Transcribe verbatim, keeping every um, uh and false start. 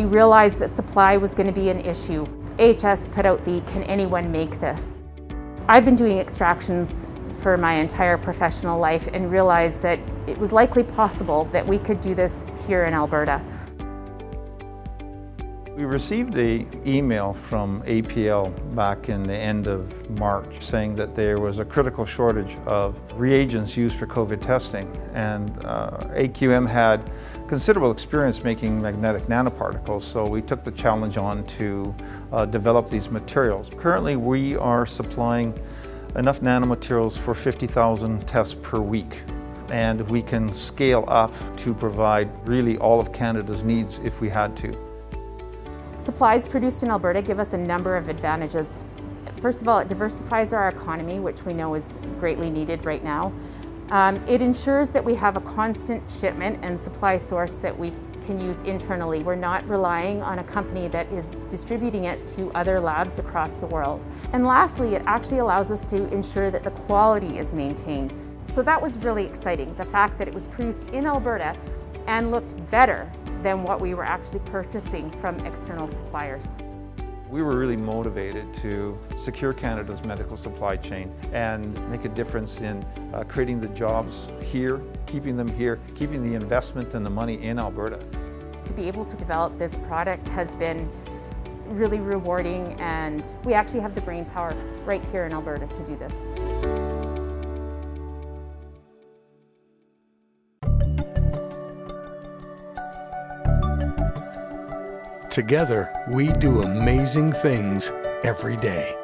we realized that supply was going to be an issue, A H S put out the "Can anyone make this?" I've been doing extractions for my entire professional life and realized that it was likely possible that we could do this here in Alberta. We received an email from A P L back in the end of March saying that there was a critical shortage of reagents used for COVID testing, and uh, A Q M had considerable experience making magnetic nanoparticles, so we took the challenge on to uh, develop these materials. Currently we are supplying enough nanomaterials for fifty thousand tests per week, and we can scale up to provide really all of Canada's needs if we had to. Supplies produced in Alberta give us a number of advantages. First of all, it diversifies our economy, which we know is greatly needed right now. Um, it ensures that we have a constant shipment and supply source that we can use internally. We're not relying on a company that is distributing it to other labs across the world. And lastly, it actually allows us to ensure that the quality is maintained. So that was really exciting, the fact that it was produced in Alberta and looked better than what we were actually purchasing from external suppliers. We were really motivated to secure Canada's medical supply chain and make a difference in uh, creating the jobs here, keeping them here, keeping the investment and the money in Alberta. To be able to develop this product has been really rewarding, and we actually have the brainpower right here in Alberta to do this. Together, we do amazing things every day.